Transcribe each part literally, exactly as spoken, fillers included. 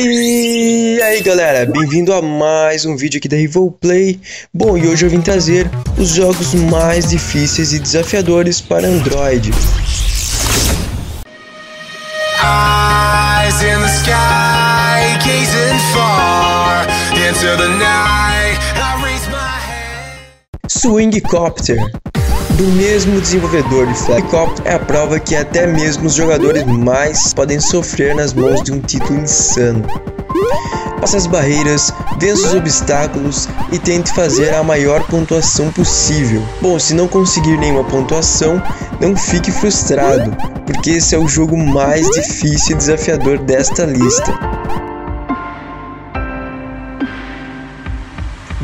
E aí galera, bem-vindo a mais um vídeo aqui da RivollPlay. Bom, e hoje eu vim trazer os jogos mais difíceis e desafiadores para Android. Eyes in the sky, gazing far into the night. I raise my hand. Swing Copter, do mesmo desenvolvedor de Flappy Copter, é a prova que até mesmo os jogadores mais podem sofrer nas mãos de um título insano. Passe as barreiras, vença os obstáculos e tente fazer a maior pontuação possível. Bom, se não conseguir nenhuma pontuação, não fique frustrado, porque esse é o jogo mais difícil e desafiador desta lista.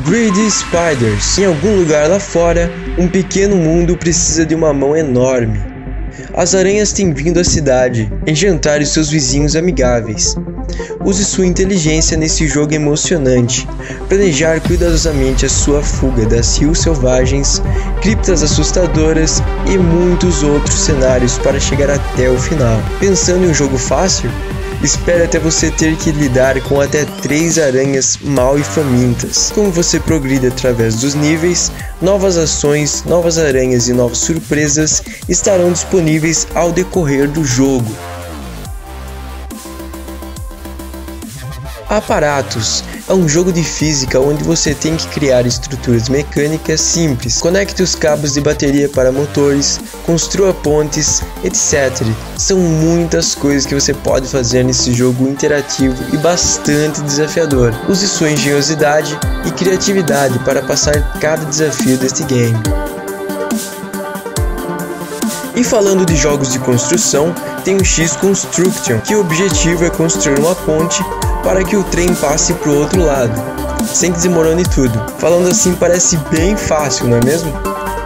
Greedy Spiders. Em algum lugar lá fora, um pequeno mundo precisa de uma mão enorme. As aranhas têm vindo à cidade enjantar os seus vizinhos amigáveis. Use sua inteligência nesse jogo emocionante. Planejar cuidadosamente a sua fuga das rios selvagens, criptas assustadoras e muitos outros cenários para chegar até o final. Pensando em um jogo fácil? Espere até você ter que lidar com até três aranhas mal e famintas. Como você progride através dos níveis, novas ações, novas aranhas e novas surpresas estarão disponíveis ao decorrer do jogo. Aparatos é um jogo de física onde você tem que criar estruturas mecânicas simples. Conecte os cabos de bateria para motores, construa pontes, etcétera. São muitas coisas que você pode fazer nesse jogo interativo e bastante desafiador. Use sua engenhosidade e criatividade para passar cada desafio deste game. E falando de jogos de construção, tem o X-Construction, que o objetivo é construir uma ponte para que o trem passe para o outro lado, sem que desmorone tudo. Falando assim parece bem fácil, não é mesmo?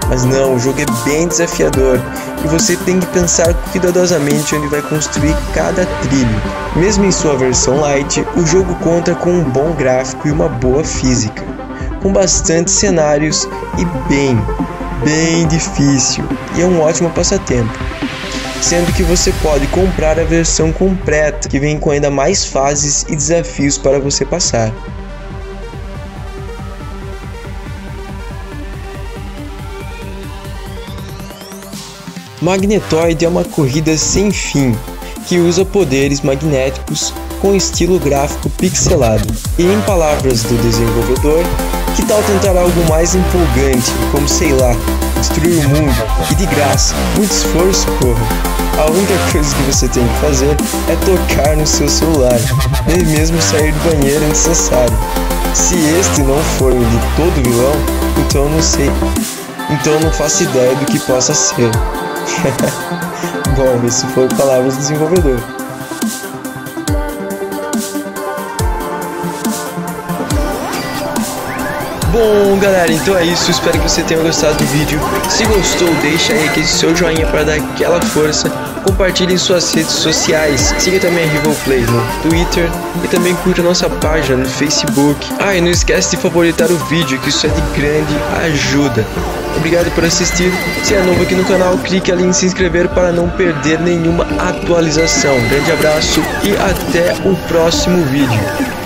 Mas não, o jogo é bem desafiador e você tem que pensar cuidadosamente onde vai construir cada trilho. Mesmo em sua versão light, o jogo conta com um bom gráfico e uma boa física, com bastante cenários e bem, bem difícil, e é um ótimo passatempo, sendo que você pode comprar a versão completa, que vem com ainda mais fases e desafios para você passar. Magnetoide é uma corrida sem fim, que usa poderes magnéticos com estilo gráfico pixelado. E em palavras do desenvolvedor, que tal tentar algo mais empolgante, como sei lá, destruir o mundo, e de graça, muito esforço, porra. A única coisa que você tem que fazer é tocar no seu celular, nem mesmo sair do banheiro é necessário. Se este não for o de todo vilão, então não sei, então não faço ideia do que possa ser. Bom, isso foi palavras do desenvolvedor. Bom galera, então é isso, espero que você tenha gostado do vídeo. Se gostou, deixa aí aquele seu joinha para dar aquela força. Compartilhe em suas redes sociais, siga também a RivollPlay no Twitter e também curta nossa página no Facebook. Ah, e não esquece de favoritar o vídeo, que isso é de grande ajuda. Obrigado por assistir, se é novo aqui no canal, clique ali em se inscrever para não perder nenhuma atualização. Grande abraço e até o próximo vídeo.